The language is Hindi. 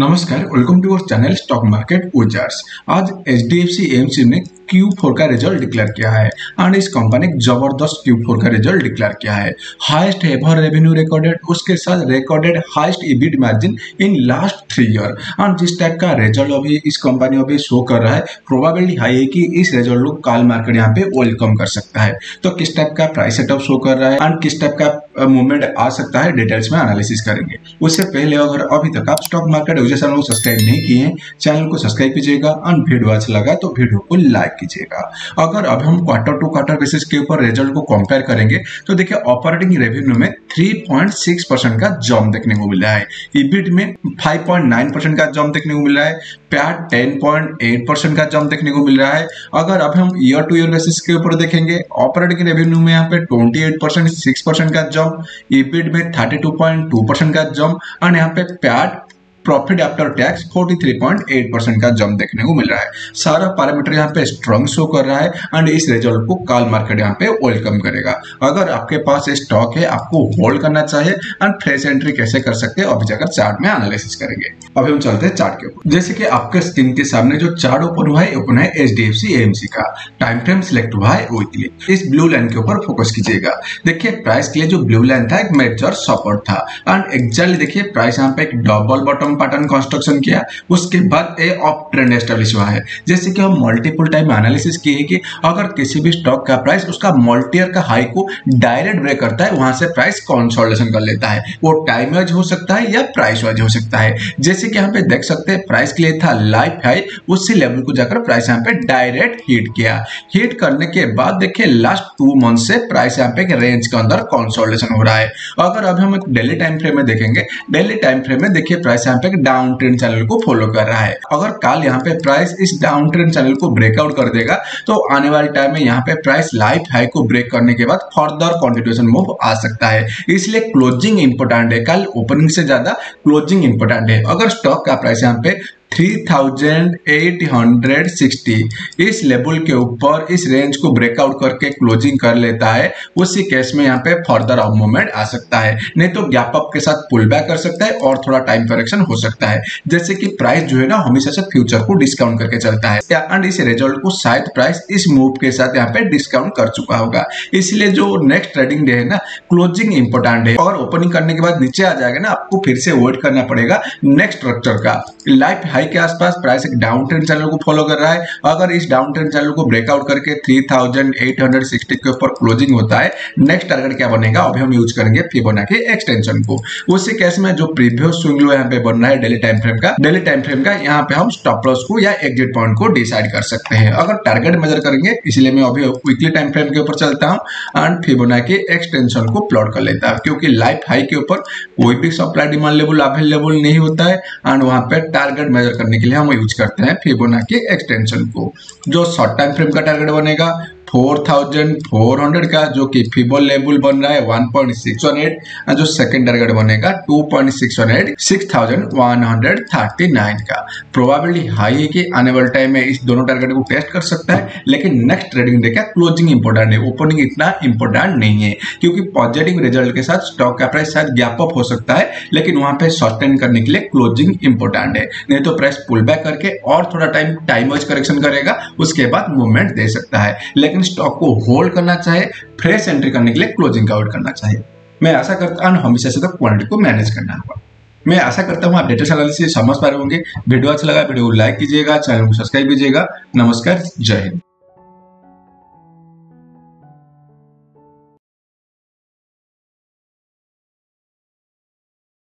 नमस्कार, welcome to our channel stock market wizards. आज HDFC AMC ने Q4 का रिजल्ट डिक्लेयर किया है एंड इस कंपनी ने जबरदस्त Q4 का रिजल्ट डिक्लेयर किया है। हाईएस्ट एवर रेवेन्यू रिकॉर्डेड, उसके साथ recorded highest EBIT margin in last 3 year and जिस टाइप का रिजल्ट अभी इस कंपनी अभी शो कर रहा है, प्रोबेबिलिटी हाई है कि इस रिजल्ट को कल मार्केट यहाँ पे वेलकम कर सकता है। तो किस टाइप का प्राइस सेटअप शो कर रहा है एंड किस टाइप का मूवमेंट आ सकता है, डिटेल्स में एनालिसिस करेंगे। उससे पहले अगर अभी तक आप स्टॉक मार्केट विज़ार्ड्स चैनल को सब्सक्राइब नहीं किए हैं, चैनल को सब्सक्राइब कीजिएगा एंड वीडियो अच्छा लगा तो वीडियो को लाइक कीजिएगा। अगर अब हम क्वार्टर टू क्वार्टर बेसिस के ऊपर रिजल्ट को कंपेयर करेंगे तो देखिए ऑपरेटिंग रेवेन्यू में 3.6% का जंप देखने को मिला है, ईबिट में 5.9% का जंप देखने को मिल रहा है, पैट 10.8% का जंप देखने को मिल रहा है। अगर अब हम ईयर टू ईयर बेसिस के ऊपर देखेंगे, ऑपरेटिंग रेवेन्यू में यहाँ पे 28% 6% का जंप, ईबिट में 32.2% का जंप एंड यहाँ पे पैट प्रॉफिट आफ्टर टैक्स 43.8% का जंप देखने को मिल रहा है। सारा पैरामीटर यहाँ पे स्ट्रांग शो कर रहा है एंड इस रिजल्ट को कल मार्केट यहाँ पे वेलकम करेगा। अगर आपके पास स्टॉक है, आपको होल्ड करना चाहिए एंड फ्रेश एंट्री कैसे कर सकते हैं, अभी जाकर चार्ट में एनालिसिस करेंगे। अभी हम चलते हैं चार्ट के ऊपर। जैसे कि आपके स्क्रीन के सामने जो चार्ट ओपन हुआ है, ओपन है HDFC AMC का। टाइम फ्रेम सिलेक्ट हुआ है वीकली। इस ब्लू लाइन के ऊपर फोकस कीजिएगा। देखिए प्राइस के लिए जो ब्लू लाइन था एक मेजर सपोर्ट था एंड एग्जैक्टली देखिए प्राइस यहाँ पे एक डबल बॉटम पैटर्न कंस्ट्रक्शन किया, उसके बाद ए अप ट्रेंड एस्टैब्लिश हुआ है। जैसे कि हम मल्टीपल टाइम एनालिसिस किए कि अगर किसी भी स्टॉक का प्राइस उसका मल्टी ईयर का हाई को डायरेक्ट ब्रेक करता है, वहां से प्राइस कंसोलिडेशन कर लेता है। वो टाइम वाइज हो सकता है या प्राइस वाइज हो सकता है। जैसे कि यहाँ पे देख सकते हैं प्राइस के लिए था लाइफ हाई, उसी लेवल को जाकर प्राइस यहाँ पे डायरेक्ट हिट किया। हिट करने के बाद देखिए लास्ट 2 मंथ से प्राइस यहाँ पे रेंज के अंदर कंसोलिडेशन हो रहा है। अगर अब हम डेली टाइम फ्रेम में देखेंगे, डेली टाइम फ्रेम में देखिए प्राइस यहाँ पे डाउन ट्रेंड चैनल को फॉलो कर रहा है। अगर कल यहाँ पे प्राइस इस डाउन ट्रेंड चैनल को ब्रेकआउट कर देगा तो आने वाले टाइम में यहाँ पे प्राइस लाइफ हाई को ब्रेक करने के बाद फर्दर कंटिन्यूएशन मूव आ सकता है। इसलिए क्लोजिंग इंपोर्टेंट है, कल ओपनिंग से ज्यादा क्लोजिंग इंपोर्टेंट है। अगर स्टॉक का प्राइस यहाँ पे 3860 इस लेवल के ऊपर इस रेंज को ब्रेकआउट करके क्लोजिंग कर लेता है, उसी केस में यहाँ पे फर्दर अप मूवमेंट आ सकता है, नहीं तो गैप अप के साथ पुल बैक कर सकता है और थोड़ा टाइम करेक्शन हो सकता है। जैसे कि प्राइस जो है ना हमेशा से फ्यूचर को डिस्काउंट करके चलता है एंड इस रिजल्ट को शायद प्राइस इस मूव के साथ यहाँ पे डिस्काउंट कर चुका होगा। इसलिए जो नेक्स्ट ट्रेडिंग डे है ना, क्लोजिंग इंपोर्टेंट है। अगर ओपनिंग करने के बाद नीचे आ जाएगा ना, आपको फिर से वेट करना पड़ेगा नेक्स्ट स्ट्रक्चर का। लाइफ हाई के आसपास प्राइस एक डाउन ट्रेंड चैनल को फॉलो कर रहा है। अगर इस डाउन ट्रेंड चैनल को ब्रेकआउट करके 3860 के ऊपर क्लोजिंग होता है, नेक्स्ट टारगेट क्या बनेगा, अभी हम यूज करेंगे फिबोनाची एक्सटेंशन को। उसी केस में जो प्रीवियस स्विंग लो यहाँ पे बन रहा है डेली टाइम फ्रेम का यहाँ पे हम स्टॉप लॉस को या एग्जिट पॉइंट को डिसाइड कर सकते हैं अगर टारगेट मेजर करेंगे। इसलिए मैं अभी वीकली टाइम फ्रेम के ऊपर चलता हूँ एंड फिबोनाची एक्सटेंशन को प्लॉट कर लेता हूँ, क्योंकि लाइफ हाई के ऊपर कोई भी सप्लाई डिमांड लेवल अवेलेबल नहीं होता है एंड वहाँ पे टारगेट मेजर करने के लिए हम यूज करते हैं फिबोनाची एक्सटेंशन को। जो शॉर्ट टाइम फ्रेम का टारगेट बनेगा 4400 का, जो कि फिबो लेवल बन रहा है 1.618। जो सेकंड टारगेट बनेगा 2.618 6139 का। प्रोबेबिलिटी हाई है कि आने वाले टाइम में इस दोनों टारगेट को टेस्ट कर सकता है, लेकिन नेक्स्ट ट्रेडिंग डे का क्लोजिंग इंपोर्टेंट है, ओपनिंग इतना इंपोर्टेंट नहीं है, क्योंकि पॉजिटिव रिजल्ट के साथ स्टॉक का प्राइस शायद गैप अप हो सकता है, लेकिन वहां पे सस्टेन करने के लिए क्लोजिंग इंपोर्टेंट है, नहीं तो प्राइस पुल बैक करके और थोड़ा टाइम वाइज करेक्शन करेगा, उसके बाद मूवमेंट दे सकता है। लेकिन स्टॉक को होल्ड करना चाहिए, फ्रेश एंट्री करने के लिए क्लोजिंग आउट करना चाहिए। मैं आशा करता हूं हमेशा से तो क्वांटिटी को मैनेज करना होगा। मैं आशा करता हूं आप डेटा एनालिसिस समझ पा रहे होंगे। वीडियो अच्छा लगा वीडियो को लाइक कीजिएगा, चैनल को सब्सक्राइब कीजिएगा। नमस्कार, जय हिंद।